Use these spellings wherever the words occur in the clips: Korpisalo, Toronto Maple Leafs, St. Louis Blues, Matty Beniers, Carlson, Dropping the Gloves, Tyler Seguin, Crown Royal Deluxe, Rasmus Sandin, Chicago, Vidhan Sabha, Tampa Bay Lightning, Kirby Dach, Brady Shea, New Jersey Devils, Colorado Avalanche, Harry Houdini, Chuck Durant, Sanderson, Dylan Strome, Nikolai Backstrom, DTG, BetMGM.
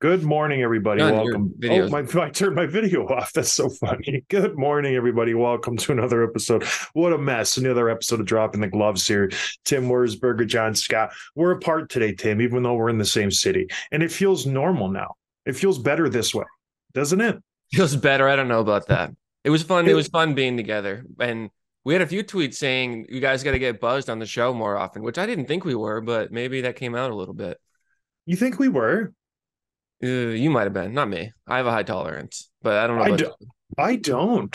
Good morning, everybody. None welcome. Oh, I turned my video off. That's so funny. Good morning, everybody. Welcome to another episode. What a mess. Another episode of Dropping the Gloves here. Tim Wurzberger, John Scott. We're apart today, Tim, even though we're in the same city. And it feels normal now. It feels better this way, doesn't it? Feels better. I don't know about that. It was fun. It was fun being together. And we had a few tweets saying you guys got to get buzzed on the show more often, which I didn't think we were, but maybe that came out a little bit. You think we were? You might have been, not me. I have a high tolerance, but I don't know.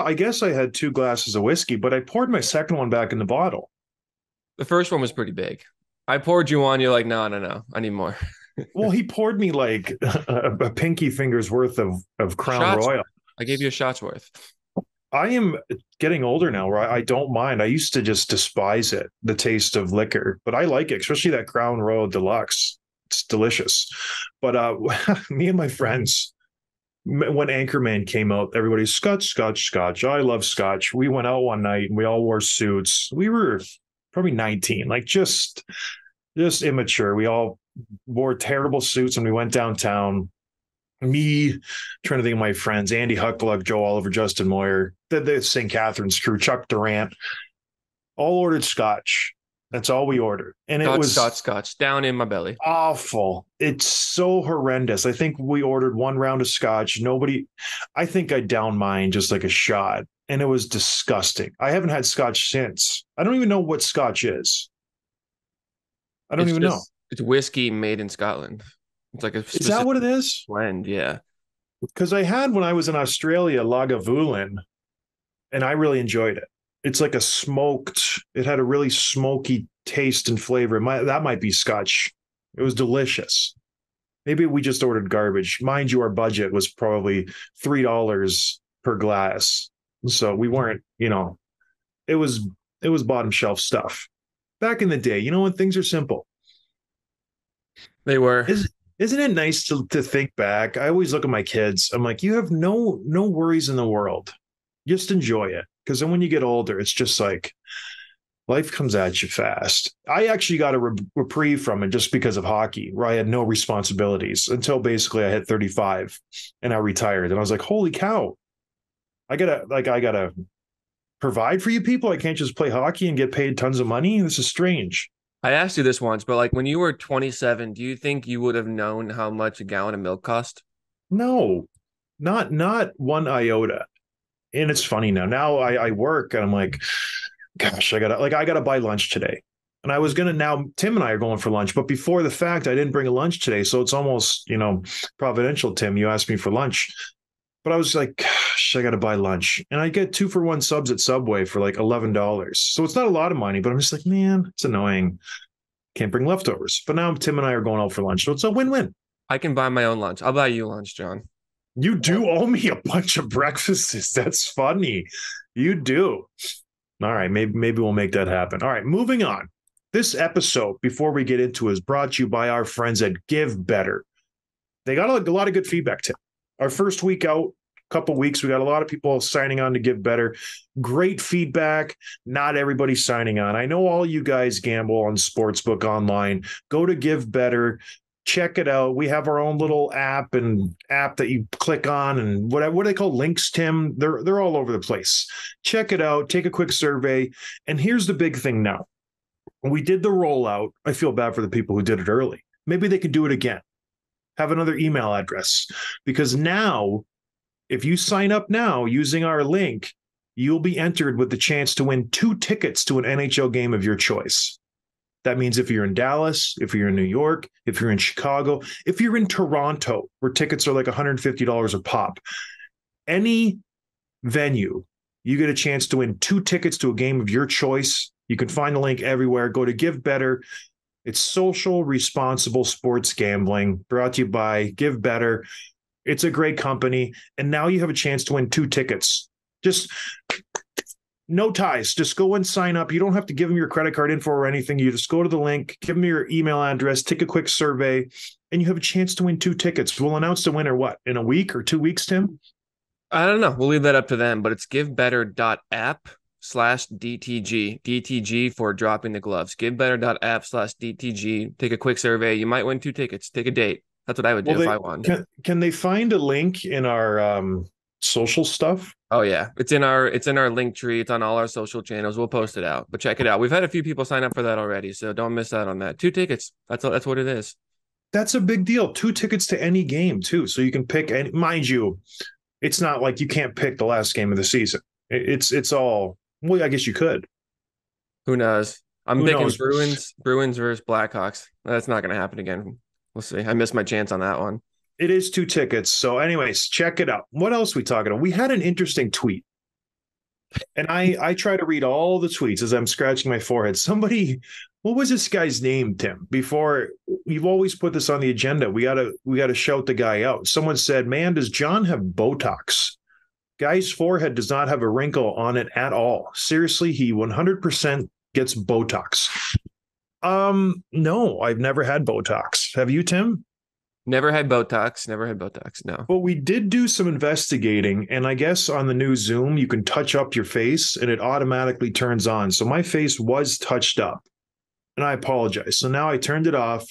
I guess I had 2 glasses of whiskey, but I poured my second one back in the bottle. The first one was pretty big. I poured you one. You're like, no. I need more. Well, he poured me like a pinky finger's worth of Crown shots. Royal. I gave you a shot's worth. I am getting older now, right? I don't mind. I used to just despise it, the taste of liquor, but I like it, especially that Crown Royal Deluxe. It's delicious. But me and my friends, when Anchorman came out, everybody's scotch. I love scotch. We went out one night and we all wore suits. We were probably 19, like just immature. We all wore terrible suits and we went downtown. Me, trying to think of my friends, Andy Huckluck, Joe Oliver, Justin Moyer, the St. Catharines crew, Chuck Durant, all ordered scotch. That's all we ordered. And it was scotch down in my belly. Awful. It's so horrendous. I think we ordered one round of scotch. I think I downed mine just like a shot. And it was disgusting. I haven't had scotch since. I don't even know what scotch is. I don't even know. It's whiskey made in Scotland. It's like is that what it is? Blend, yeah. Because I had, when I was in Australia, Lagavulin, and I really enjoyed it. It's like it had a really smoky taste and flavor. That might be scotch. It was delicious. Maybe we just ordered garbage. Mind you, our budget was probably $3 per glass. So we weren't, it was bottom shelf stuff. Back in the day, when things are simple. They were. Isn't it nice to think back? I always look at my kids. I'm like, you have no worries in the world. Just enjoy it. Because then when you get older, it's just like life comes at you fast. I actually got a reprieve from it just because of hockey, where I had no responsibilities until basically I hit 35 and I retired. And I was like, holy cow, I gotta provide for you people. I can't just play hockey and get paid tons of money. This is strange. I asked you this once, but like when you were 27, do you think you would have known how much a gallon of milk cost? No, not one iota. And it's funny now. Now I work and I'm like, gosh, I gotta buy lunch today. And I was gonna now Tim and I are going for lunch, but before the fact, I didn't bring a lunch today. So it's almost, providential, Tim. You asked me for lunch. But I was like, gosh, I gotta buy lunch. And I get 2-for-1 subs at Subway for like $11. So it's not a lot of money, but I'm just like, man, it's annoying. Can't bring leftovers. But now Tim and I are going out for lunch. So it's a win-win. I can buy my own lunch. I'll buy you lunch, John. You do owe me a bunch of breakfasts. That's funny. You do. All right. Maybe we'll make that happen. All right. Moving on. This episode, before we get into it, is brought to you by our friends at Give Better. They got a lot of good feedback, Tim. Our first week out, couple weeks, we got a lot of people signing on to Give Better. Great feedback. Not everybody signing on. I know all you guys gamble on Sportsbook Online. Go to Give Better. Check it out. We have our own little app that you click on and whatever. What do they call links, Tim? They're all over the place. Check it out. Take a quick survey. And here's the big thing now. We did the rollout. I feel bad for the people who did it early. Maybe they could do it again. Have another email address. Because now, if you sign up now using our link, you'll be entered with the chance to win 2 tickets to an NHL game of your choice. That means if you're in Dallas, if you're in New York, if you're in Chicago, if you're in Toronto, where tickets are like $150 a pop, any venue, you get a chance to win 2 tickets to a game of your choice. You can find the link everywhere. Go to Give Better. It's social responsible sports gambling, brought to you by Give Better. It's a great company. And now you have a chance to win 2 tickets. Just no ties. Just go and sign up. You don't have to give them your credit card info or anything. You just go to the link, give them your email address, take a quick survey, and you have a chance to win 2 tickets. We'll announce the winner, what, in a week or 2 weeks, Tim? I don't know. We'll leave that up to them, but it's givebetter.app/DTG. DTG for Dropping the Gloves. Givebetter.app/DTG. Take a quick survey. You might win 2 tickets. Take a date. That's what I would do if I won. Can they find a link in our social stuff? Oh yeah, it's in our link tree. It's on all our social channels. We'll post it out, but check it out. We've had a few people sign up for that already, so don't miss out on that. 2 tickets. That's what it is. That's a big deal. 2 tickets to any game too, so you can pick. And mind you, it's not like you can't pick the last game of the season. It's all. Well, I guess you could. Who knows? I'm thinking Bruins versus Blackhawks. That's not going to happen again. We'll see. I missed my chance on that one. It is 2 tickets. So anyways, check it out. What else are we talking about? We had an interesting tweet. And I try to read all the tweets as I'm scratching my forehead. Somebody, what was this guy's name, Tim? Before, you've always put this on the agenda. We gotta shout the guy out. Someone said, man, does John have Botox? Guy's forehead does not have a wrinkle on it at all. Seriously, he 100% gets Botox. No, I've never had Botox. Have you, Tim? Never had Botox, no. But we did do some investigating, and I guess on the new Zoom, you can touch up your face, and it automatically turns on. So my face was touched up, and I apologize. So now I turned it off.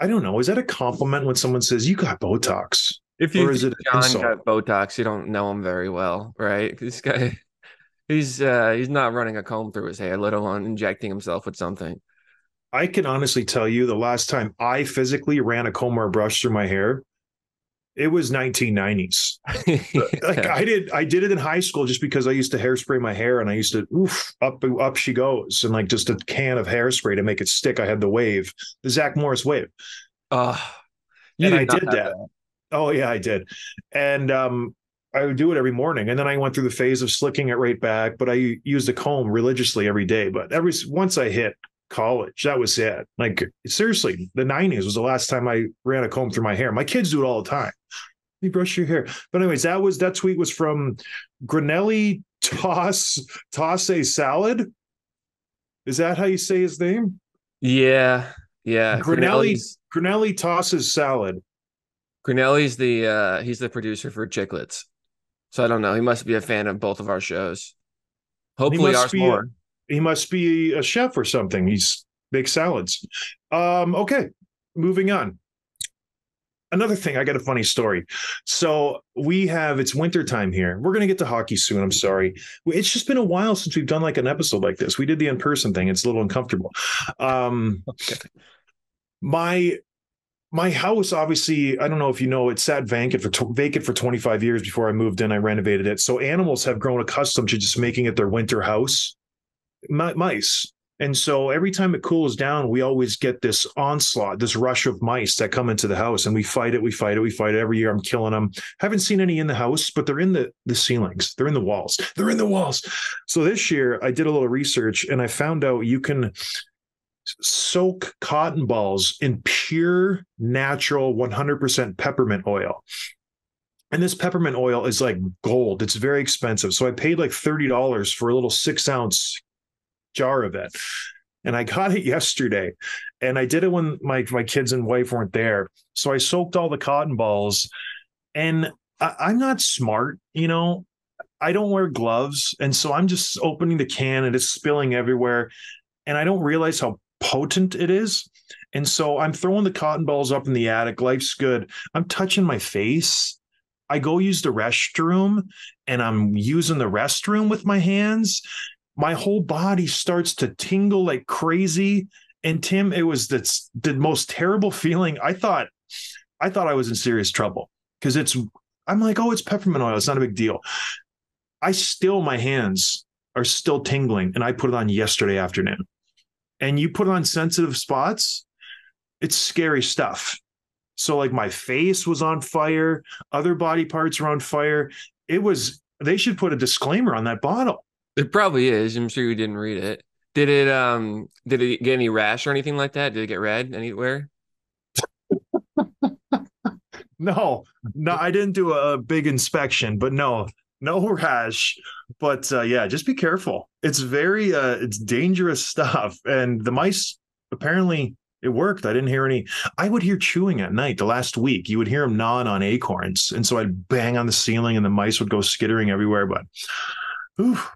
I don't know. Is that a compliment when someone says, you got Botox? If you think John got Botox, you don't know him very well, right? This guy, he's not running a comb through his hair, let alone injecting himself with something. I can honestly tell you the last time I physically ran a comb or a brush through my hair, it was 1990s. Like I did it in high school just because I used to hairspray my hair, and I used to up she goes, and like just a can of hairspray to make it stick. I had the wave, the Zach Morris wave. I did that. Oh, yeah, I did. And I would do it every morning. And then I went through the phase of slicking it right back. But I used a comb religiously every day. But once I hit college, that was it. Like, seriously, the 90s was the last time I ran a comb through my hair. My kids do it all the time. You brush your hair. But anyways, that tweet was from Grinelli Tossé Salad. Is that how you say his name? Yeah. Grinelli Tosses Salad. Grinelli's he's the producer for Chicklets. So I don't know. He must be a fan of both of our shows. Hopefully ours more. He must be a chef or something. He's big salads. Okay, moving on. Another thing, I got a funny story. So it's wintertime here. We're going to get to hockey soon. I'm sorry. It's just been a while since we've done like an episode like this. We did the in-person thing. It's a little uncomfortable. Okay. My house, obviously, I don't know if you know, it sat vacant for 25 years before I moved in. I renovated it. So animals have grown accustomed to just making it their winter house, mice. And so every time it cools down, we always get this onslaught, this rush of mice that come into the house. And we fight it. Every year I'm killing them. Haven't seen any in the house, but they're in the ceilings. They're in the walls. So this year I did a little research and I found out you can soak cotton balls in pure natural 100% peppermint oil, and this peppermint oil is like gold. It's very expensive, so I paid like $30 for a little 6-ounce jar of it, and I got it yesterday, and I did it when my kids and wife weren't there. So I soaked all the cotton balls, and I'm not smart, you know, I don't wear gloves, and so I'm just opening the can and it's spilling everywhere, and I don't realize how potent it is. And so I'm throwing the cotton balls up in the attic. Life's good. I'm touching my face. I go use the restroom and I'm using the restroom with my hands. My whole body starts to tingle like crazy. And Tim, it was the most terrible feeling. I thought I was in serious trouble because I'm like, oh, it's peppermint oil. It's not a big deal. My hands are still tingling, and I put it on yesterday afternoon. And you put on sensitive spots, it's scary stuff. So like my face was on fire. Other body parts were on fire. They should put a disclaimer on that bottle. It probably is. I'm sure you didn't read it. Did it get any rash or anything like that? Did it get red anywhere? No, I didn't do a big inspection, but no rash, but yeah, just be careful. It's very, it's dangerous stuff. And the mice, apparently it worked. I didn't hear any. I would hear chewing at night. The last week, you would hear them gnawing on acorns. And so I'd bang on the ceiling and the mice would go skittering everywhere. But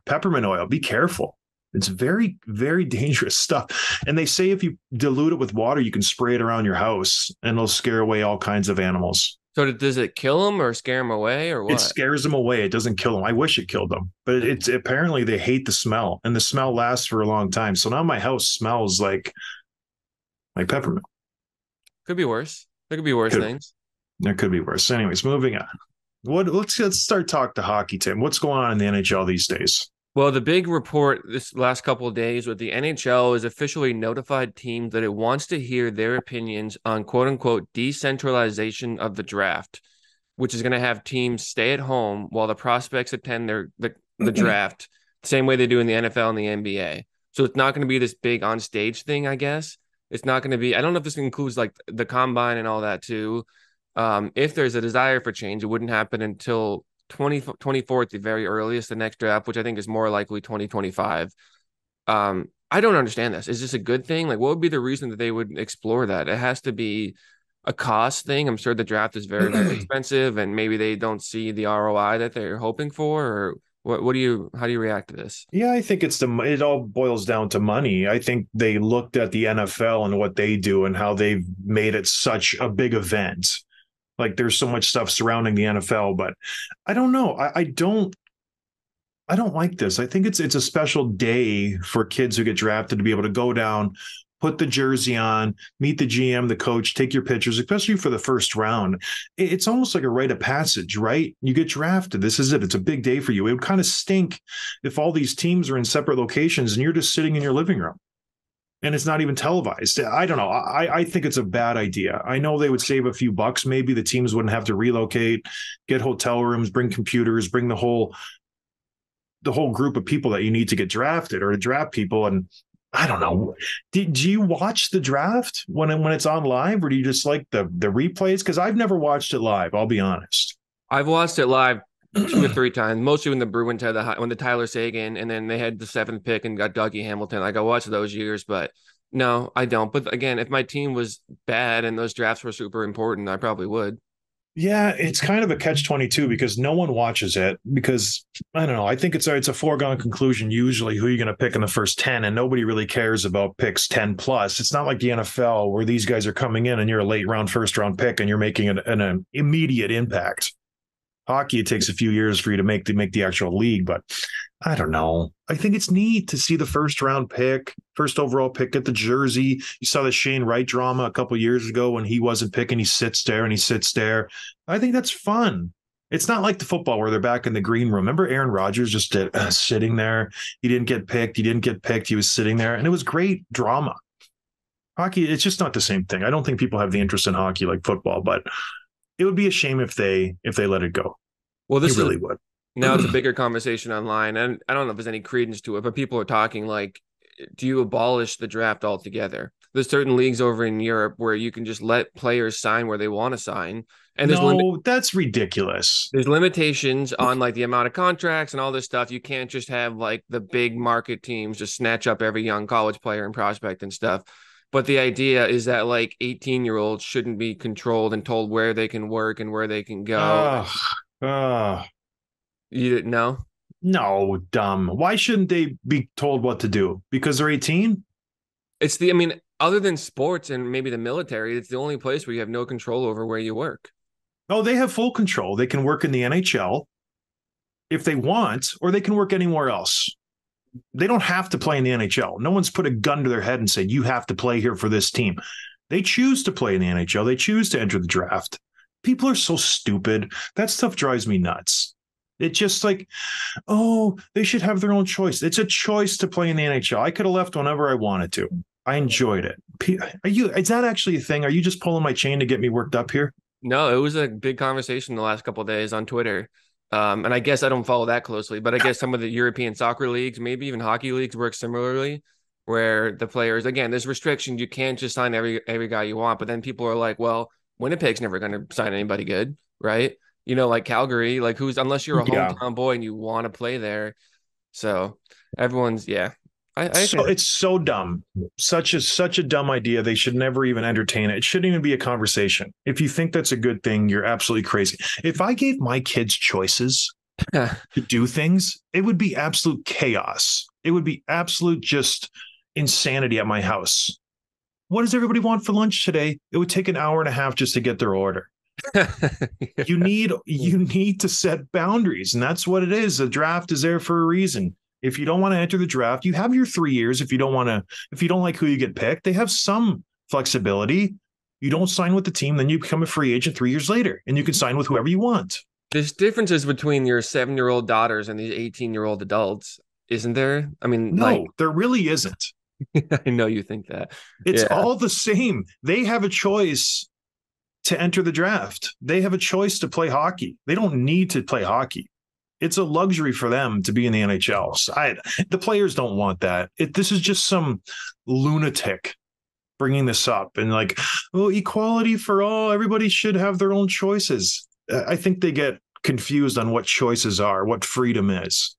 peppermint oil, be careful. It's very, very dangerous stuff. And they say if you dilute it with water, you can spray it around your house and it'll scare away all kinds of animals. So does it kill them or scare them away or what? It scares them away. It doesn't kill them. I wish it killed them, but it's apparently they hate the smell, and the smell lasts for a long time. So now my house smells like peppermint. Could be worse. There could be worse things. There could be worse. Anyways, moving on. Let's start talking to hockey, Tim. What's going on in the NHL these days? Well, the big report this last couple of days with the NHL is officially notified teams that it wants to hear their opinions on quote-unquote decentralization of the draft, which is going to have teams stay at home while the prospects attend the draft, same way they do in the NFL and the NBA. So it's not going to be this big on-stage thing, I guess. It's not going to be – I don't know if this includes like the combine and all that too. If there's a desire for change, it wouldn't happen until – 2024 at the very earliest, the next draft, which I think is more likely 2025. I don't understand this. Is this a good thing? Like, what would be the reason that they would explore that? It has to be a cost thing. I'm sure the draft is very, very expensive, and maybe they don't see the ROI that they're hoping for. Or how do you react to this? Yeah, I think it all boils down to money. I think they looked at the NFL and what they do and how they've made it such a big event. Like, there's so much stuff surrounding the NFL, but I don't know. I don't like this. I think it's a special day for kids who get drafted to be able to go down, put the jersey on, meet the GM, the coach, take your pictures, especially for the first round. It's almost like a rite of passage, right? You get drafted. This is it. It's a big day for you. It would kind of stink if all these teams are in separate locations and you're just sitting in your living room. And it's not even televised. I don't know. I think it's a bad idea. I know they would save a few bucks. Maybe the teams wouldn't have to relocate, get hotel rooms, bring computers, bring the whole group of people that you need to get drafted or to draft people. And I don't know. Do you watch the draft when it's on live, or do you just like the replays? Because I've never watched it live. I'll be honest. I've watched it live 2 or 3 times, mostly when the Bruins had the Tyler Seguin, and then they had the 7th pick and got Dougie Hamilton. Like, I watched those years, but no, I don't. But again, if my team was bad and those drafts were super important, I probably would. Yeah, it's kind of a catch-22 because no one watches it because, I don't know, I think it's a foregone conclusion usually who you're going to pick in the first 10, and nobody really cares about picks 10+. It's not like the NFL where these guys are coming in and you're a late-round, first-round pick and you're making an immediate impact. Hockey, it takes a few years for you to make the actual league, but I don't know. I think it's neat to see the first overall pick, get the jersey. You saw the Shane Wright drama a couple years ago when he wasn't picking. He sits there. I think that's fun. It's not like the football where they're back in the green room. Remember Aaron Rodgers just sitting there? He didn't get picked. He was sitting there, and it was great drama. Hockey, it's just not the same thing. I don't think people have the interest in hockey like football, but it would be a shame if they let it go. Well, this really would. Now it's a bigger conversation online, and I don't know if there's any credence to it, but people are talking like, do you abolish the draft altogether? There's certain leagues over in Europe where you can just let players sign where they want to sign. And that's ridiculous. There's limitations on like the amount of contracts and all this stuff. You can't just have like the big market teams just snatch up every young college player and prospect and stuff. But the idea is that like 18-year-olds shouldn't be controlled and told where they can work and where they can go. You didn't know? No, dumb. Why shouldn't they be told what to do? Because they're 18? Other than sports and maybe the military, it's the only place where you have no control over where you work. No, they have full control. They can work in the NHL if they want, or they can work anywhere else. They don't have to play in the NHL. No one's put a gun to their head and said, you have to play here for this team. They choose to play in the NHL. They choose to enter the draft. People are so stupid. That stuff drives me nuts. It's just like, oh, they should have their own choice. It's a choice to play in the NHL. I could have left whenever I wanted to. I enjoyed it. Is that actually a thing? Are you just pulling my chain to get me worked up here? No, it was a big conversation the last couple of days on Twitter. And I guess I don't follow that closely, but I guess some of the European soccer leagues, maybe even hockey leagues, work similarly, where the players, again, there's restrictions. You can't just sign every guy you want. But then people are like, well, Winnipeg's never going to sign anybody good, right? You know, like Calgary, like who's, unless you're a hometown boy and you want to play there. So everyone's, yeah. It's so dumb. Such a dumb idea. They should never even entertain it. It shouldn't even be a conversation. If you think that's a good thing, you're absolutely crazy. If I gave my kids choices to do things, it would be absolute chaos. It would be absolute just insanity at my house. What does everybody want for lunch today? It would take an hour and a half just to get their order. You need to set boundaries, and that's what it is. The draft is there for a reason. If you don't want to enter the draft, you have your 3 years. If you don't like who you get picked, they have some flexibility. You don't sign with the team, then you become a free agent 3 years later, and you can sign with whoever you want. There's differences between your 7-year-old daughters and these 18-year-old adults, isn't there? I mean, no, there really isn't. I know you think that. It's all the same. They have a choice to enter the draft. They have a choice to play hockey. They don't need to play hockey. It's a luxury for them to be in the NHL. So the players don't want that. This is just some lunatic bringing this up and like, oh, equality for all. Everybody should have their own choices. I think they get confused on what choices are, what freedom is.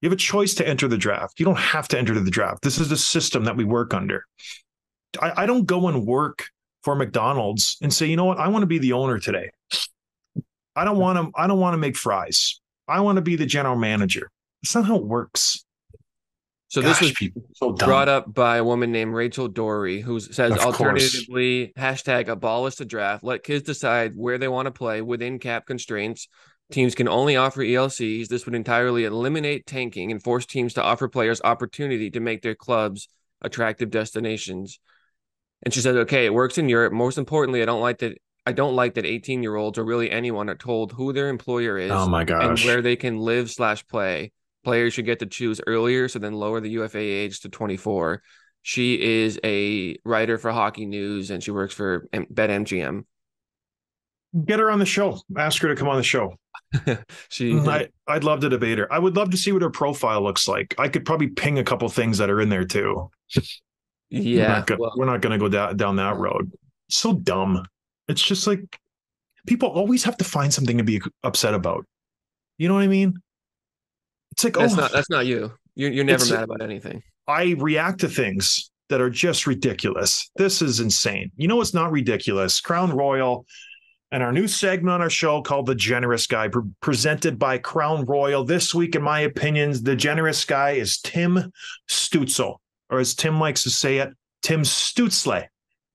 You have a choice to enter the draft. You don't have to enter the draft. This is the system that we work under. I don't go and work for McDonald's and say, you know what? I want to be the owner today. I don't want to make fries. I want to be the general manager. That's not how it works. So gosh, this was so brought up by a woman named Rachel Dory, who says, alternatively, hashtag abolish the draft. Let kids decide where they want to play within cap constraints. Teams can only offer ELCs. This would entirely eliminate tanking and force teams to offer players opportunity to make their clubs attractive destinations. And she said, okay, it works in Europe. Most importantly, I don't like that 18-year-olds or really anyone are told who their employer is and where they can live/play. Players should get to choose earlier, so then lower the UFA age to 24. She is a writer for Hockey News, and she works for BetMGM. Get her on the show. Ask her to come on the show. I'd love to debate her. I would love to see what her profile looks like. I could probably ping a couple things that are in there, too. Yeah. We're not going to go down that road. So dumb. It's just like people always have to find something to be upset about. You know what I mean? It's like, that's not you. You're never mad about anything. I react to things that are just ridiculous. This is insane. You know what's not ridiculous? Crown Royal and our new segment on our show called The Generous Guy, presented by Crown Royal. This week, in my opinions, The Generous Guy is Tim Stutzle, or as Tim likes to say it, Tim Stutzle.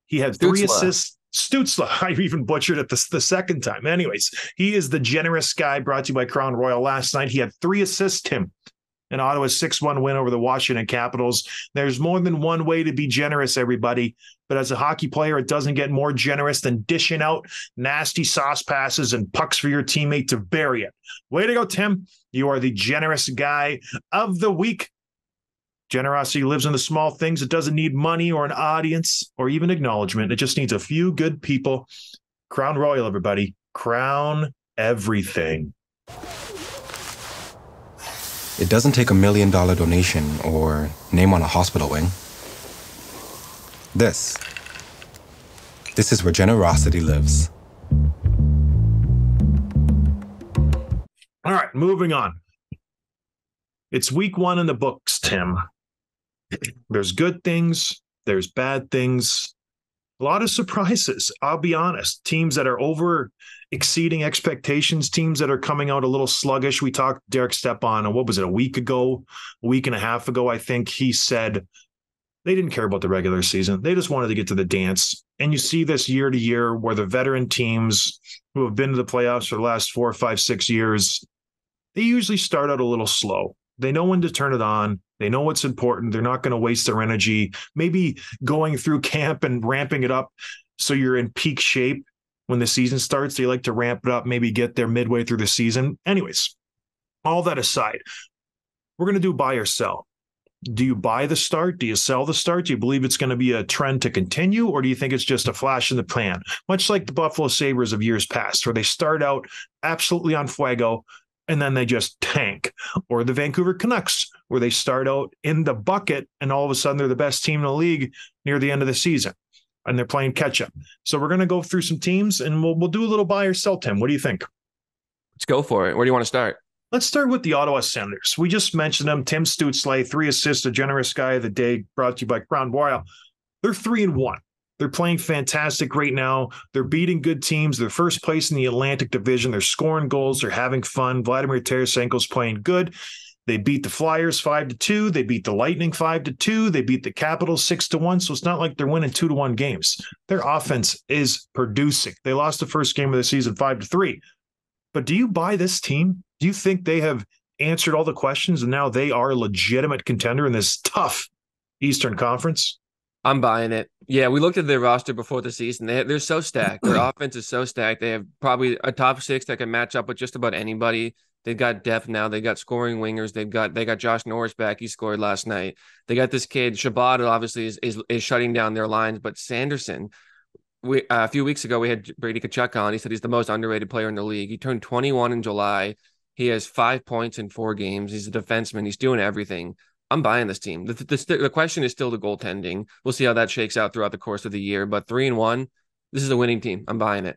He had three assists. Stutzle, I even butchered it the second time. Anyways, he is The Generous Guy, brought to you by Crown Royal. Last night, he had 3 assists, Tim, in Ottawa's 6-1 win over the Washington Capitals. There's more than one way to be generous, everybody. But as a hockey player, it doesn't get more generous than dishing out nasty sauce passes and pucks for your teammate to bury it. Way to go, Tim. You are the Generous Guy of the week. Generosity lives in the small things. It doesn't need money or an audience or even acknowledgement. It just needs a few good people. Crown Royal, everybody. Crown everything. It doesn't take $1 million donation or name on a hospital wing. This is where generosity lives. All right, moving on. It's week one in the books, Tim. There's good things. There's bad things. A lot of surprises. I'll be honest. Teams that are over exceeding expectations, teams that are coming out a little sluggish. We talked Derek Stepan, what was it, a week and a half ago, I think he said they didn't care about the regular season. They just wanted to get to the dance. And you see this year to year where the veteran teams who have been to the playoffs for the last 4, 5, 6 years, they usually start out a little slow. They know when to turn it on. They know what's important. They're not going to waste their energy. Maybe going through camp and ramping it up so you're in peak shape when the season starts. They like to ramp it up, maybe get there midway through the season. Anyways, all that aside, we're going to do buy or sell. Do you buy the start? Do you sell the start? Do you believe it's going to be a trend to continue, or do you think it's just a flash in the pan? Much like the Buffalo Sabres of years past, where they start out absolutely on fuego, and then they just tank. Or the Vancouver Canucks, where they start out in the bucket and all of a sudden they're the best team in the league near the end of the season and they're playing catch up. So we're going to go through some teams and we'll do a little buy or sell, Tim. What do you think? Let's go for it. Where do you want to start? Let's start with the Ottawa Senators. We just mentioned them. Tim Stutzle, 3 assists, the Generous Guy of the Day, brought to you by Crown Royal. They're 3-1. They're playing fantastic right now. They're beating good teams. They're first place in the Atlantic Division. They're scoring goals. They're having fun. Vladimir Tarasenko's playing good. They beat the Flyers 5-2. They beat the Lightning 5-2. They beat the Capitals 6-1. So it's not like they're winning 2-1 games. Their offense is producing. They lost the first game of the season 5-3. But do you buy this team? Do you think they have answered all the questions and now they are a legitimate contender in this tough Eastern Conference? I'm buying it. Yeah, we looked at their roster before the season. They're so stacked. Their offense is so stacked. They have probably a top six that can match up with just about anybody. They've got depth now. They've got scoring wingers. They got Josh Norris back. He scored last night. They got this kid, Shabbat, obviously is shutting down their lines. But Sanderson, a few weeks ago, we had Brady Tkachuk on. He said he's the most underrated player in the league. He turned 21 in July. He has 5 points in 4 games. He's a defenseman. He's doing everything. I'm buying this team. The question is still the goaltending. We'll see how that shakes out throughout the course of the year. But 3-1, this is a winning team. I'm buying it.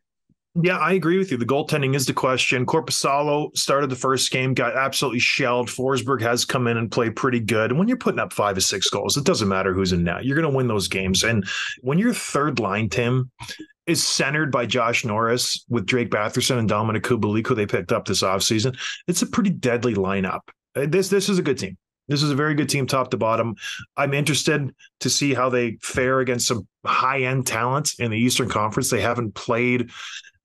Yeah, I agree with you. The goaltending is the question. Korpisalo started the first game, got absolutely shelled. Forsberg has come in and played pretty good. And when you're putting up 5 or 6 goals, it doesn't matter who's in net. You're going to win those games. And when your third line, Tim, is centered by Josh Norris with Drake Batherson and Dominic Kubalik, who they picked up this offseason, it's a pretty deadly lineup. This is a good team. This is a very good team top to bottom. I'm interested to see how they fare against some high-end talent in the Eastern Conference. They haven't played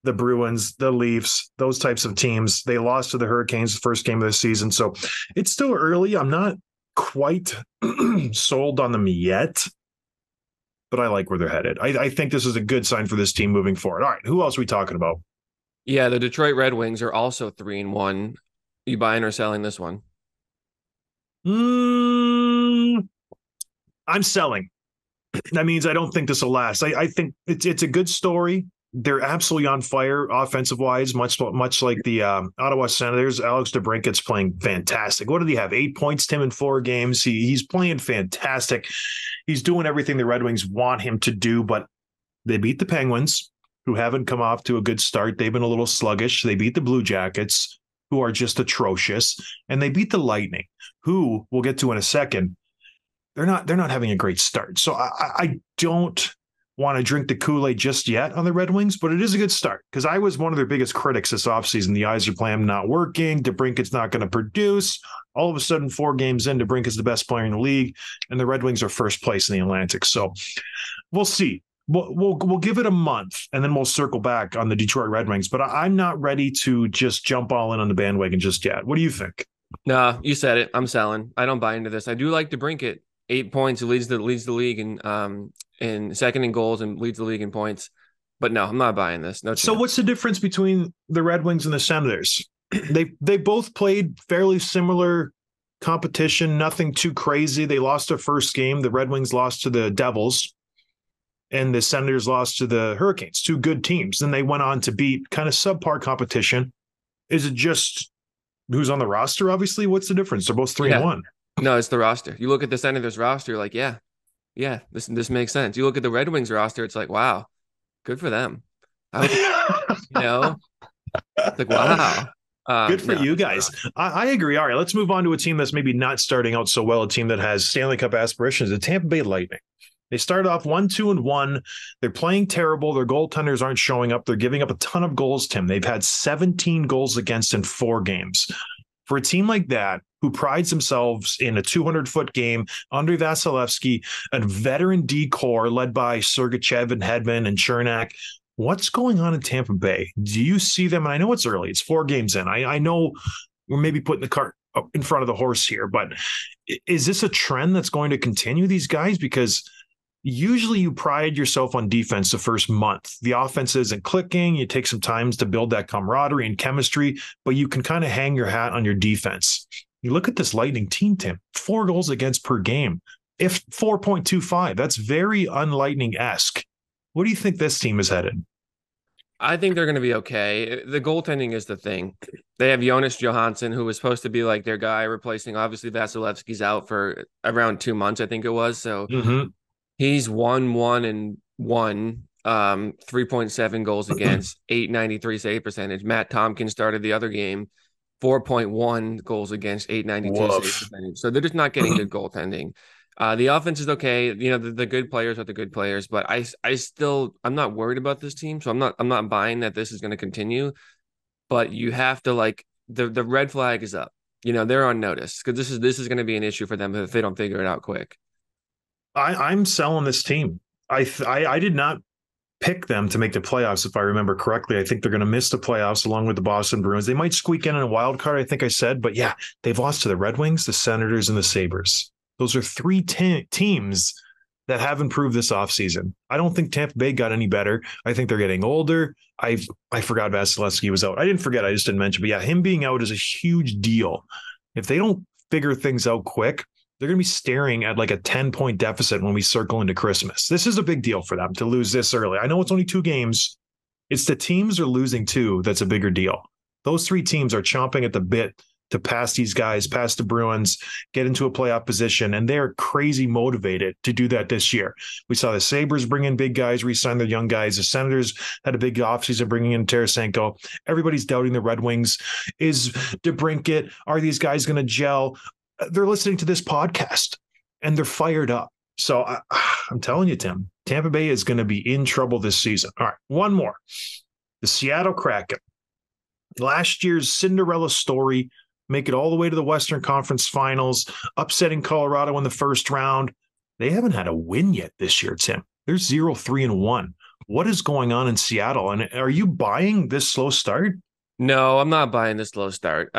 the Bruins, the Leafs, those types of teams. They lost to the Hurricanes the first game of the season. So it's still early. I'm not quite sold on them yet, but I like where they're headed. I think this is a good sign for this team moving forward. All right, who else are we talking about? Yeah, the Detroit Red Wings are also 3-1. Are you buying or selling this one? I'm selling. That means I don't think this will last. I think it's a good story. They're absolutely on fire offensive-wise, much like the Ottawa Senators. Alex DeBrincat's playing fantastic. What did he have? 8 points, Tim, in 4 games. He's playing fantastic. He's doing everything the Red Wings want him to do, but they beat the Penguins, who haven't come off to a good start. They've been a little sluggish. They beat the Blue Jackets, who are just atrocious, and they beat the Lightning, who we'll get to in a second. They're not having a great start. So I don't want to drink the Kool-Aid just yet on the Red Wings, but it is a good start because I was one of their biggest critics this offseason. The Iser plan not working. DeBrincat's not going to produce. All of a sudden, 4 games in, DeBrincat's the best player in the league, and the Red Wings are first place in the Atlantic. So we'll see. We'll give it a month, and then we'll circle back on the Detroit Red Wings. But I'm not ready to just jump all in on the bandwagon just yet. What do you think? Nah, you said it. I'm selling. I don't buy into this. I do like DeBrincat. 8 points. It leads the league in second in goals and leads the league in points. But no, I'm not buying this. No chance. So what's the difference between the Red Wings and the Senators? They both played fairly similar competition. Nothing too crazy. They lost their first game. The Red Wings lost to the Devils. And the Senators lost to the Hurricanes, 2 good teams. Then they went on to beat kind of subpar competition. Is it just who's on the roster? Obviously, what's the difference? They're both 3-1. No, it's the roster. You look at the Senators roster, you're like, yeah, this makes sense. You look at the Red Wings roster, it's like, wow, good for them. You know, it's like, wow. Good for you guys. I agree. All right, let's move on to a team that's maybe not starting out so well, a team that has Stanley Cup aspirations, the Tampa Bay Lightning. They started off 1-2-1. They're playing terrible. Their goaltenders aren't showing up. They're giving up a ton of goals, Tim. They've had 17 goals against in 4 games. For a team like that, who prides themselves in a 200-foot game, Andrei Vasilevskiy, a veteran D-core led by Sergachev and Hedman and Chernak, what's going on in Tampa Bay? Do you see them? And I know it's early. It's 4 games in. I know we're maybe putting the cart in front of the horse here, but is this a trend that's going to continue, these guys? Because usually you pride yourself on defense the first month. The offense isn't clicking. You take some time to build that camaraderie and chemistry, but you can kind of hang your hat on your defense. You look at this Lightning team, Tim, 4 goals against per game. If 4.25, that's very un-Lightning-esque. What do you think this team is headed? I think they're going to be okay. The goaltending is the thing. They have Jonas Johansson, who was supposed to be like their guy replacing. Obviously, Vasilevsky's out for around 2 months, I think it was. So He's 1-1-1, 3.7 goals against, .893 save percentage. Matt Tompkins started the other game, 4.1 goals against, .892 save percentage. So they're just not getting good goaltending. The offense is okay. You know, the good players are the good players, but I'm not worried about this team. So I'm not buying that this is going to continue, but you have to, like, the red flag is up. You know, they're on notice because this is going to be an issue for them if they don't figure it out quick. I'm selling this team. I did not pick them to make the playoffs, if I remember correctly. I think they're going to miss the playoffs along with the Boston Bruins. They might squeak in a wild card, I think I said. But yeah, they've lost to the Red Wings, the Senators, and the Sabres. Those are three teams that have improved this offseason. I don't think Tampa Bay got any better. I think they're getting older. I forgot Vasilevskiy was out. I didn't forget. I just didn't mention. But yeah, him being out is a huge deal. If they don't figure things out quick, they're going to be staring at like a 10-point deficit when we circle into Christmas. This is a big deal for them to lose this early. I know it's only 2 games. It's the teams are losing 2 that's a bigger deal. Those 3 teams are chomping at the bit to pass these guys, pass the Bruins, get into a playoff position, and they're crazy motivated to do that this year. We saw the Sabres bring in big guys, re-sign their young guys. The Senators had a big offseason bringing in Tarasenko. Everybody's doubting the Red Wings. Is DeBrincat, are these guys going to gel? They're listening to this podcast, and they're fired up. So I'm telling you, Tim, Tampa Bay is going to be in trouble this season. All right, one more. The Seattle Kraken. Last year's Cinderella story, make it all the way to the Western Conference Finals, upsetting Colorado in the first round. They haven't had a win yet this year, Tim. They're 0-3-1. What is going on in Seattle? And are you buying this slow start? No, I'm not buying this slow start.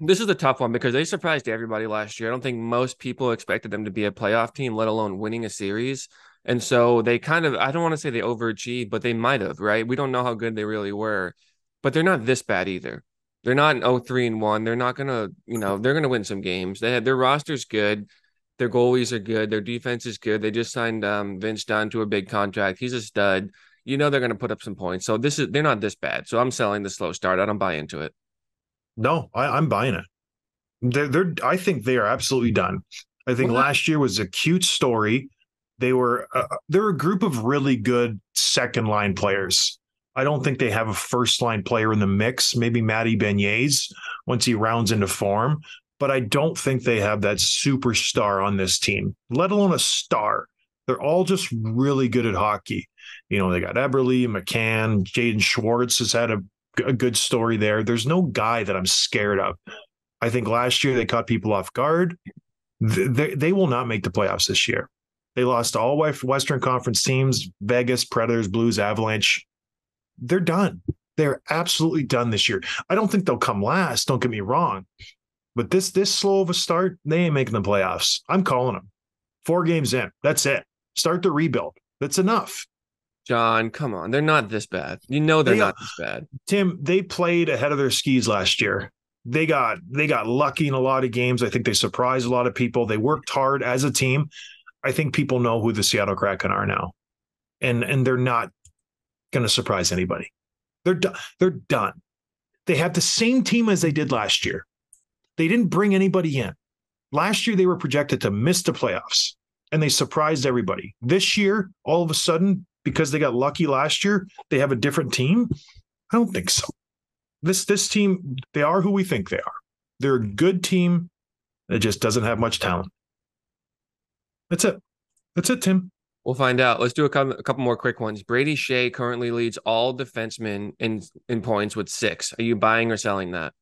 This is a tough one because they surprised everybody last year. I don't think most people expected them to be a playoff team, let alone winning a series. And so they kind of, I don't want to say they overachieved, but they might have, right? We don't know how good they really were, but they're not this bad either. They're not an 0-3-1. They're not going to, you know, they're going to win some games. They have, their roster's good. Their goalies are good. Their defense is good. They just signed Vince Dunn to a big contract. He's a stud. You know, they're going to put up some points. So they're not this bad. So I'm selling the slow start. I don't buy into it. No, I'm buying it. I think they are absolutely done. I think last year was a cute story. They're a group of really good second line players. I don't think they have a first-line player in the mix, maybe Matty Beniers once he rounds into form, but I don't think they have that superstar on this team, let alone a star. They're all just really good at hockey. You know, they got Eberle, McCann, Jaden Schwartz has had a good story there. There's no guy that I'm scared of. I think last year they caught people off guard. They will not make the playoffs this year. They lost all Western Conference teams, Vegas, Predators, Blues, Avalanche. They're done. They're absolutely done this year. I don't think they'll come last. Don't get me wrong. But this slow of a start, they ain't making the playoffs. I'm calling them. 4 games in. That's it. Start the rebuild. That's enough. John, come on. They're not this bad. You know they're not this bad. Tim, they played ahead of their skis last year. They got lucky in a lot of games. I think they surprised a lot of people. They worked hard as a team. I think people know who the Seattle Kraken are now. And they're not going to surprise anybody. They're done. They have the same team as they did last year. They didn't bring anybody in. Last year, they were projected to miss the playoffs, and they surprised everybody. This year, all of a sudden, because they got lucky last year, they have a different team? I don't think so. This team, they are who we think they are. They're a good team that just doesn't have much talent. That's it. That's it, Tim. We'll find out. Let's do a couple more quick ones. Brady Shea currently leads all defensemen in points with 6. Are you buying or selling that?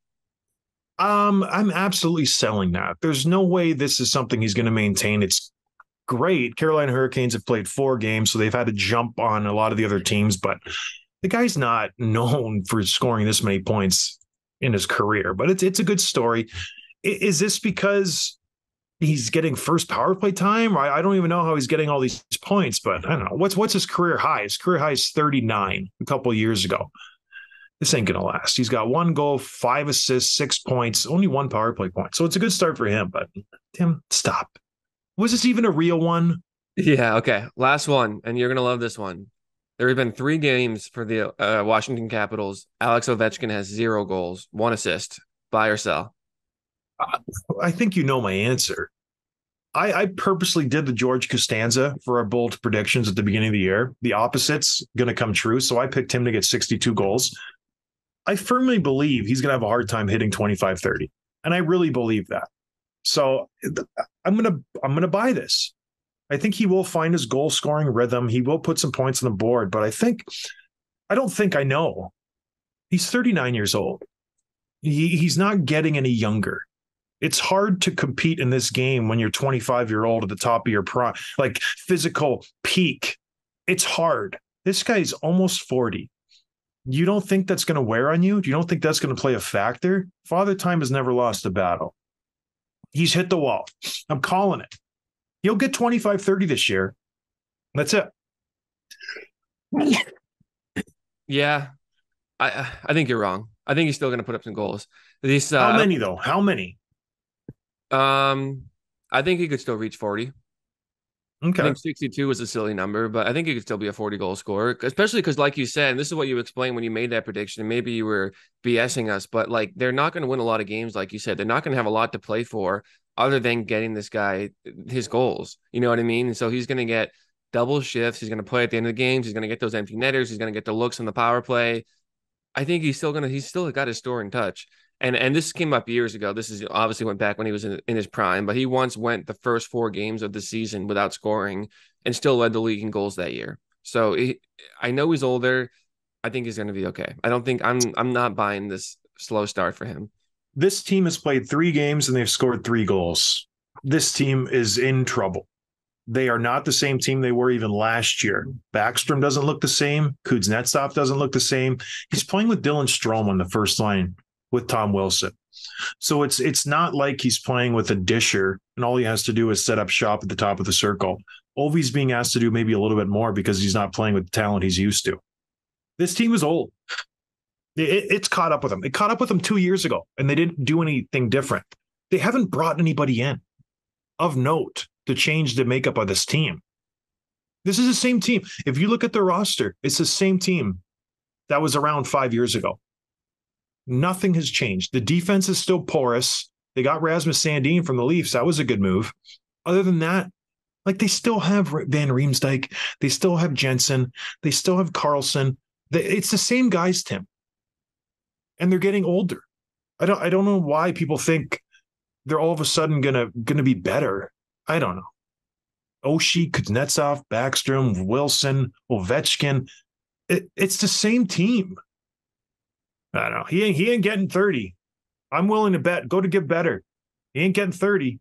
I'm absolutely selling that. There's no way this is something he's going to maintain. It's great. Carolina Hurricanes have played 4 games, so they've had to jump on a lot of the other teams, but the guy's not known for scoring this many points in his career, but it's a good story. Is this because he's getting first power play time? I don't even know how he's getting all these points, but I don't know. What's his career high? His career high is 39 a couple of years ago. This ain't going to last. He's got 1 goal, 5 assists, 6 points, only 1 power play point. So it's a good start for him, but Tim, stop. Was this even a real one? Yeah, okay. Last one, and you're going to love this one. There have been 3 games for the Washington Capitals. Alex Ovechkin has 0 goals, 1 assist. Buy or sell? I think you know my answer. I purposely did the George Costanza for our bold predictions at the beginning of the year. The opposite's going to come true, so I picked him to get 62 goals. I firmly believe he's going to have a hard time hitting 25-30, and I really believe that. So I'm going to buy this. I think he will find his goal-scoring rhythm. He will put some points on the board, but I don't think I know. He's 39 years old. He's not getting any younger. It's hard to compete in this game when you're 25-year-old at the top of your prime, like physical peak. It's hard. This guy's almost 40. You don't think that's going to wear on you? You don't think that's going to play a factor? Father Time has never lost a battle. He's hit the wall. I'm calling it. He'll get 25, 30 this year. That's it. Yeah, I think you're wrong. I think he's still going to put up some goals. These, how many, though? How many? I think he could still reach 40. Okay. I think 62 was a silly number, but I think he could still be a 40-goal scorer, especially because, like you said, and this is what you explained when you made that prediction, and maybe you were BSing us, but, like, they're not going to win a lot of games, like you said. They're not going to have a lot to play for other than getting this guy his goals. You know what I mean? And so he's going to get double shifts. He's going to play at the end of the games. He's going to get those empty netters. He's going to get the looks on the power play. I think he's still got his scoring touch. And this came up years ago. This is obviously went back when he was in his prime, but he once went the first four games of the season without scoring and still led the league in goals that year. So I know he's older. I think he's going to be okay. I don't think I'm not buying this slow start for him. This team has played 3 games and they've scored 3 goals. This team is in trouble. They are not the same team they were even last year. Backstrom doesn't look the same. Kuznetsov doesn't look the same. He's playing with Dylan Strome on the first line with Tom Wilson. So it's not like he's playing with a Disher and all he has to do is set up shop at the top of the circle. Ovi's being asked to do maybe a little bit more because he's not playing with the talent he's used to. This team is old. It's caught up with them. It caught up with them 2 years ago, and they didn't do anything different. They haven't brought anybody in of note to change the makeup of this team. This is the same team. If you look at the roster, it's the same team that was around 5 years ago. Nothing has changed. The defense is still porous. They got Rasmus Sandin from the Leafs. That was a good move. Other than that, like, they still have Van Riemsdyk. They still have Jensen. They still have Carlson. It's the same guys, Tim. And they're getting older. I don't know why people think they're all of a sudden gonna be better. I don't know. Oshie, Kuznetsov, Backstrom, Wilson, Ovechkin. It's the same team. I don't know. He ain't getting 30. I'm willing to bet. Go to Give Better. He ain't getting 30.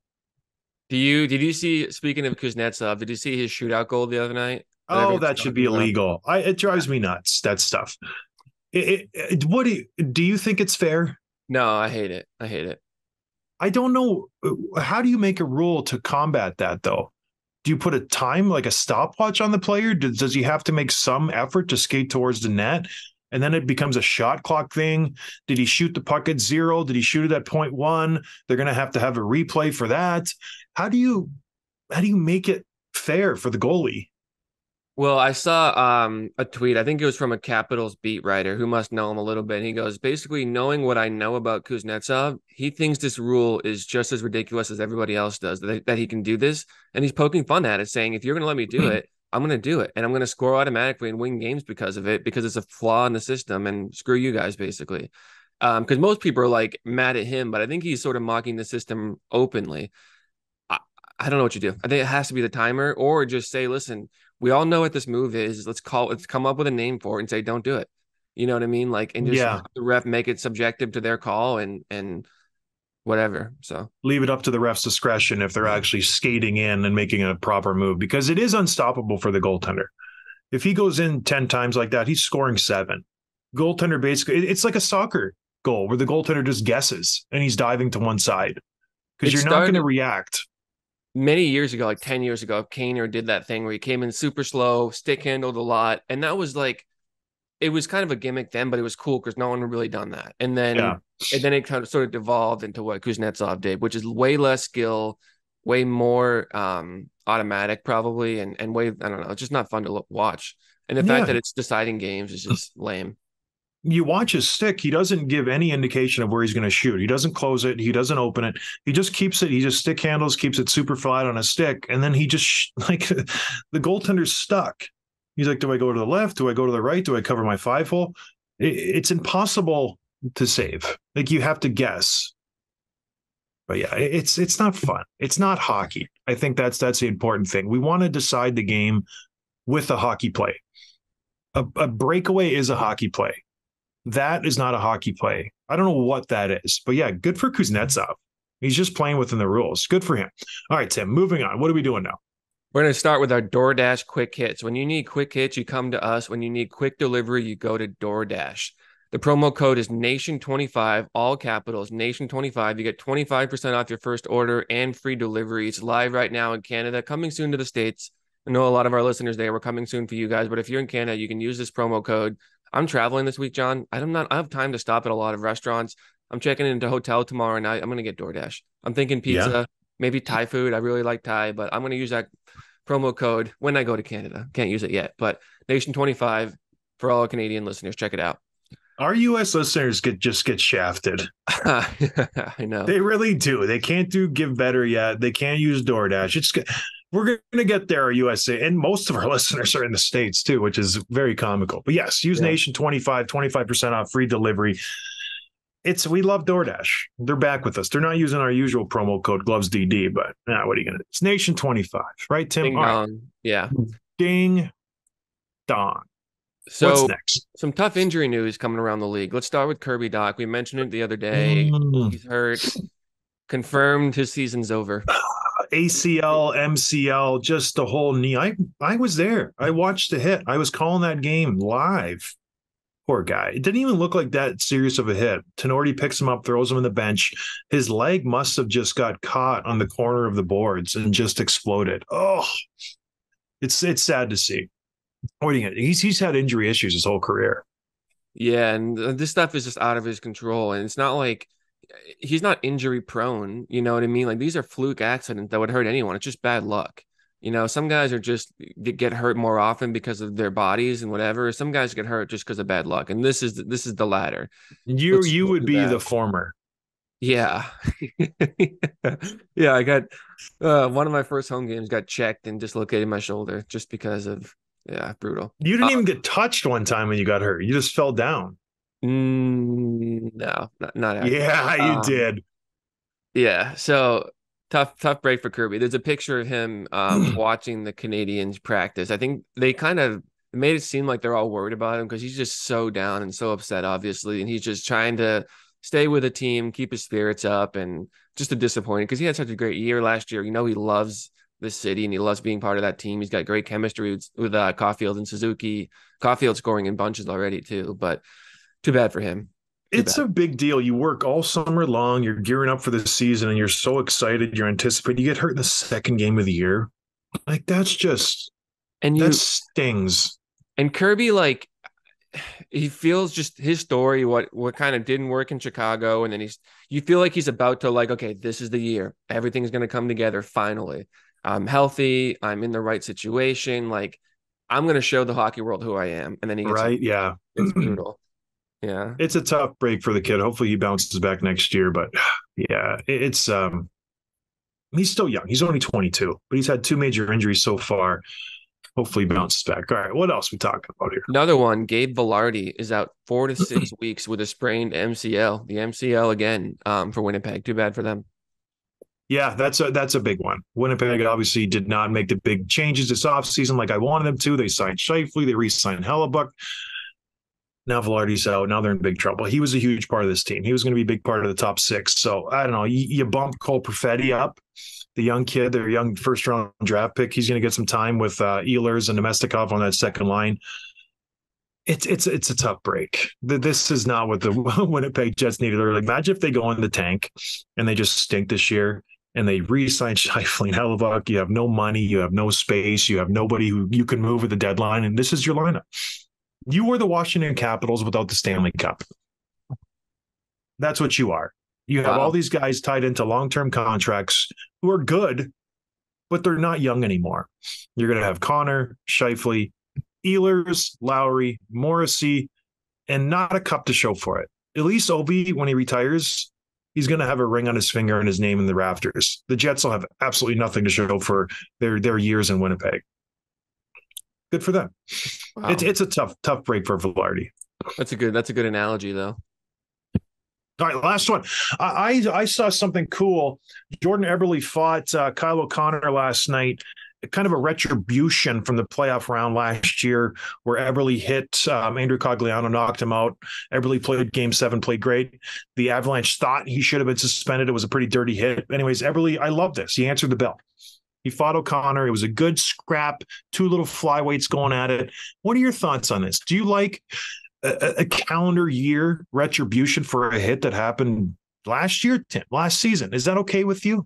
Did you see, speaking of Kuznetsov, did you see his shootout goal the other night? Oh, that should be illegal. It drives me nuts, that stuff. What do you think it's fair? No, I hate it. I don't know. How do you make a rule to combat that, though? Do you put a time, like a stopwatch on the player? Does he have to make some effort to skate towards the net? And then it becomes a shot clock thing. Did he shoot the puck at 0? Did he shoot it at 0.1? They're going to have a replay for that. How do you make it fair for the goalie? Well, I saw a tweet. I think it was from a Capitals beat writer who must know him a little bit. And he goes, basically, knowing what I know about Kuznetsov, he thinks this rule is just as ridiculous as everybody else does, that he can do this. And he's poking fun at it, saying, if you're going to let me do it, I'm going to do it. And I'm going to score automatically and win games because of it, because it's a flaw in the system. And screw you guys, basically. Because most people are, like, mad at him. But I think he's sort of mocking the system openly. I don't know what you do. I think it has to be the timer, or just say, listen, we all know what this move is. Let's come up with a name for it and say, don't do it. You know what I mean? Like, and just let the ref make it subjective to their call and whatever. So leave it up to the ref's discretion if they're actually skating in and making a proper move, because it is unstoppable for the goaltender. If he goes in 10 times like that, he's scoring 7. Goaltender basically, it's like a soccer goal where the goaltender just guesses and he's diving to one side because you're not going to react. Many years ago, like 10 years ago, Kaner did that thing where he came in super slow, stick handled a lot. And that was like, it was kind of a gimmick then, but it was cool because no one had really done that. And then, it kind of sort of devolved into what Kuznetsov did, which is way less skill, way more automatic probably. And way, I don't know, it's just not fun to watch. And the fact that it's deciding games is just lame. You watch his stick. He doesn't give any indication of where he's going to shoot. He doesn't close it. He doesn't open it. He just keeps it. He just stick handles, keeps it super flat on his stick. And then he just, like, the goaltender's stuck. He's like, do I go to the left? Do I go to the right? Do I cover my 5-hole? It's impossible to save. Like, you have to guess. But yeah, it's not fun. It's not hockey. I think that's the important thing. We want to decide the game with a hockey play. A breakaway is a hockey play. That is not a hockey play. I don't know what that is. But yeah, good for Kuznetsov. He's just playing within the rules. Good for him. All right, Tim, moving on. What are we doing now? We're going to start with our DoorDash quick hits. When you need quick hits, you come to us. When you need quick delivery, you go to DoorDash. The promo code is NATION25, all capitals, NATION25. You get 25% off your first order and free delivery. It's live right now in Canada, coming soon to the States. I know a lot of our listeners there. We're coming soon for you guys. But if you're in Canada, you can use this promo code. I'm traveling this week, John. I have time to stop at a lot of restaurants. I'm checking into a hotel tomorrow night. I'm going to get DoorDash. I'm thinking pizza, maybe Thai food. I really like Thai, but I'm going to use that promo code when I go to Canada. Can't use it yet, but Nation25 for all Canadian listeners. Check it out. Our U.S. listeners just get shafted. I know. They really do. They can't do Give Better yet. They can't use DoorDash. We're going to get there, USA. And most of our listeners are in the States too, which is very comical. But yes, use Nation25, 25% off, free delivery. We love DoorDash. They're back with us. They're not using our usual promo code GlovesDD, but what are you going to do? It's Nation25, right, Tim? Ding dong. Right. Yeah. Ding dong. So what's next? Some tough injury news coming around the league. Let's start with Kirby Doc. We mentioned it the other day. He's hurt. Confirmed his season's over. ACL, MCL, just the whole knee. I was there. I watched the hit. I was calling that game live. Poor guy. It didn't even look like that serious of a hit. Tenorti picks him up, throws him in the bench. His leg must have just got caught on the corner of the boards and just exploded. Oh, it's sad to see. He's had injury issues his whole career. Yeah, and this stuff is just out of his control. And it's not like he's not injury prone. You know what I mean? Like, these are fluke accidents that would hurt anyone. It's just bad luck. You know, some guys are just get hurt more often because of their bodies and whatever. Some guys get hurt just because of bad luck, and this is the latter. You would be the former. Yeah, yeah. I got one of my first home games got checked and dislocated my shoulder just because of brutal. You didn't even get touched one time when you got hurt. You just fell down. No, not after. Yeah, you did. Yeah, so. Tough break for Kirby. There's a picture of him watching the Canadians practice. I think they kind of made it seem like they're all worried about him because he's just so down and so upset, obviously. And he's just trying to stay with the team, keep his spirits up, and just a disappointment because he had such a great year last year. You know, he loves this city and he loves being part of that team. He's got great chemistry with Caulfield and Suzuki. Caulfield scoring in bunches already too, but too bad for him. It's a big deal. You work all summer long. You're gearing up for the season, and you're so excited. You're anticipating. You get hurt in the second game of the year. Like, that's just – that stings. And Kirby, like, he feels just his story, what kind of didn't work in Chicago, and then you feel like he's about to, like, okay, this is the year. Everything's going to come together finally. I'm healthy. I'm in the right situation. Like, I'm going to show the hockey world who I am. And then he gets – right, yeah. It's brutal. Yeah, it's a tough break for the kid. Hopefully he bounces back next year. But yeah, it's he's still young. He's only 22, but he's had two major injuries so far. Hopefully he bounces back. All right, what else are we talking about here? Another one, Gabe Velarde is out 4 to 6 weeks with a sprained MCL. The MCL again for Winnipeg. Too bad for them. Yeah, that's a big one. Winnipeg obviously did not make the big changes this offseason like I wanted them to. They signed Scheifele. They re-signed Hellebuck. Now Velarde's out. Now they're in big trouble. He was a huge part of this team. He was going to be a big part of the top six. So, I don't know. You bump Cole Perfetti up, the young kid, their young first-round draft pick. He's going to get some time with Ehlers and Nemestikov on that second line. It's a tough break. This is not what the Winnipeg Jets needed. They're like, imagine if they go in the tank and they just stink this year and they re-sign Scheifele and Hellebuck. You have no money. You have no space. You have nobody who you can move at the deadline. And this is your lineup. You were the Washington Capitals without the Stanley Cup. That's what you are. You have all these guys tied into long-term contracts who are good, but they're not young anymore. You're going to have Connor, Scheifele, Ehlers, Lowry, Morrissey, and not a cup to show for it. At least Obi, when he retires, he's going to have a ring on his finger and his name in the rafters. The Jets will have absolutely nothing to show for their years in Winnipeg. Good for them. Wow. It's a tough break for Velarde. That's a good analogy, though. All right, last one. I saw something cool. Jordan Eberle fought Kyle O'Connor last night kind of a retribution from the playoff round last year where Eberle hit Andrew Cogliano, knocked him out. Eberle played game seven, played great. The Avalanche thought he should have been suspended. It was a pretty dirty hit. Anyways, Eberle, I love this. He answered the bell. He fought O'Connor. It was a good scrap, two little flyweights going at it. What are your thoughts on this? Do you like a calendar year retribution for a hit that happened last year, Tim, last season? Is that okay with you?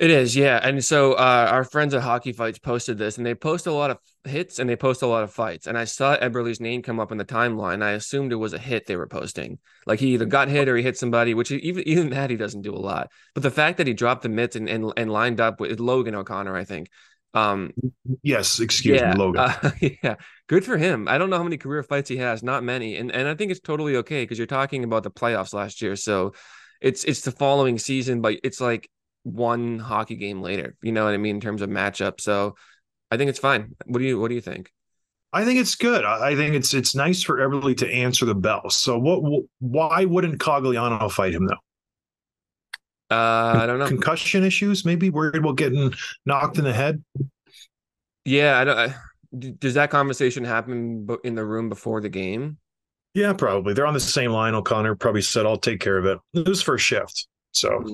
It is, yeah. And so our friends at Hockey Fights posted this, and they post a lot of hits and they post a lot of fights. And I saw Eberle's name come up in the timeline. I assumed it was a hit they were posting. Like he either got hit or he hit somebody, which even that he doesn't do a lot. But the fact that he dropped the mitts and lined up with Logan O'Connor, I think. Yes, excuse me, Logan. Yeah, good for him. I don't know how many career fights he has, not many. And I think it's totally okay because you're talking about the playoffs last year. So it's the following season, but it's like one hockey game later, you know what I mean, in terms of matchup. So I think it's fine. What do you think? I think it's good. I think it's nice for Eberle to answer the bell. So why wouldn't Cogliano fight him though? I don't know. Concussion issues, maybe worried about getting knocked in the head. Yeah. Does that conversation happen in the room before the game? Yeah, probably. They're on the same line. O'Connor probably said, I'll take care of it. It was first shift. So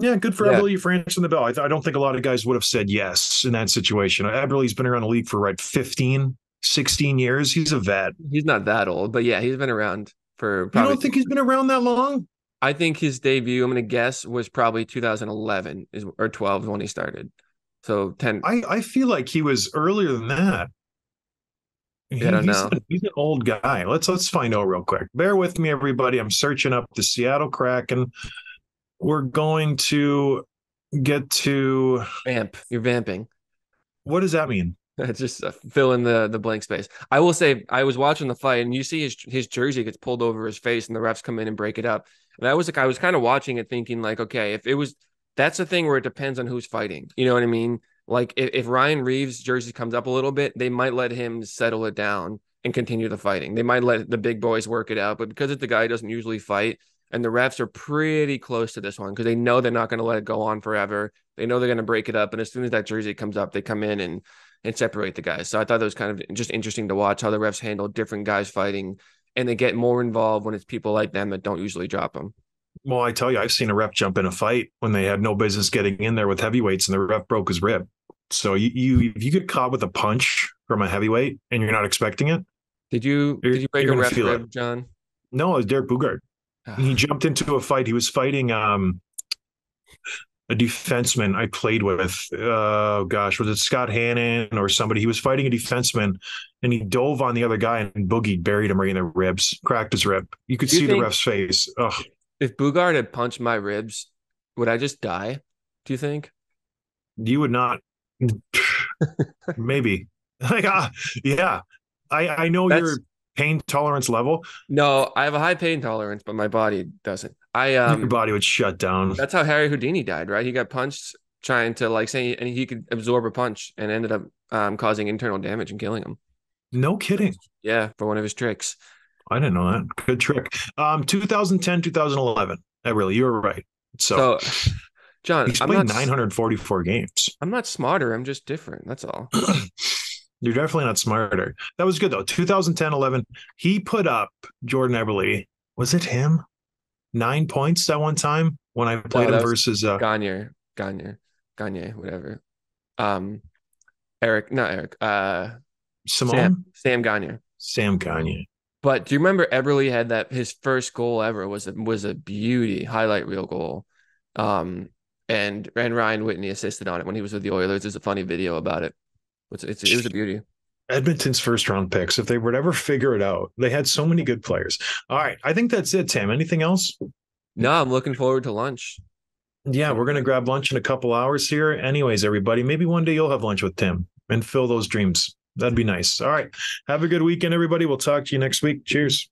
yeah, good for Eberle for answering the bell. I don't think a lot of guys would have said yes in that situation. Eberle's been around the league for 15, 16 years. He's a vet. He's not that old, but yeah, he's been around for probably... You don't think he's been around that long? I think his debut, I'm going to guess, was probably 2011 or 12 when he started. So 10. I feel like he was earlier than that. I don't know. He's an old guy. Let's find out real quick. Bear with me, everybody. I'm searching up the Seattle Kraken. We're going to get to vamp. You're vamping. What does that mean? Just fill in the blank space. I will say I was watching the fight, and you see his jersey gets pulled over his face, and the refs come in and break it up. And I was kind of watching it, thinking like, okay, if it was, that's the thing where it depends on who's fighting. You know what I mean? Like if Ryan Reeves' jersey comes up a little bit, they might let him settle it down and continue the fighting. They might let the big boys work it out, but because it's the guy who doesn't usually fight. And the refs are pretty close to this one because they know they're not going to let it go on forever. They know they're going to break it up. And as soon as that jersey comes up, they come in and separate the guys. So I thought that was kind of just interesting to watch how the refs handle different guys fighting. And they get more involved when it's people like them that don't usually drop them. Well, I tell you, I've seen a ref jump in a fight when they had no business getting in there with heavyweights and the ref broke his rib. So if you get caught with a punch from a heavyweight and you're not expecting it. Did you break a ref's rib, John? No, it was Derek Boogard. He jumped into a fight. He was fighting a defenseman I played with. Was it Scott Hannon or somebody? He was fighting a defenseman, and he dove on the other guy and Boogie buried him right in the ribs, cracked his rib. You could see the ref's face. Ugh. If Boogard had punched my ribs, would I just die, do you think? You would not. Maybe. Yeah. I know you're... Pain tolerance level? No, I have a high pain tolerance, but my body doesn't. Your body would shut down. That's how Harry Houdini died, right? He got punched trying to and he could absorb a punch and ended up causing internal damage and killing him. No kidding. Yeah, for one of his tricks. I didn't know that. Good trick. 2010, 2011. Really, you were right. So John, he's played 944 games. I'm not smarter. I'm just different. That's all. You're definitely not smarter. That was good, though. 2010-11, he put up Jordan Eberle. Was it him? 9 points that one time when I played him versus... Gagne, whatever. Sam Gagne. Sam Gagne. But do you remember Eberle had his first goal ever was a beauty, highlight reel goal. And Ryan Whitney assisted on it when he was with the Oilers. There's a funny video about it. It was a beauty. Edmonton's first round picks, if they would ever figure it out, they had so many good players. All right. I think that's it, Tim. Anything else? No, I'm looking forward to lunch. Yeah, we're going to grab lunch in a couple hours here. Anyways, everybody, maybe one day you'll have lunch with Tim and fill those dreams. That'd be nice. All right. Have a good weekend, everybody. We'll talk to you next week. Cheers.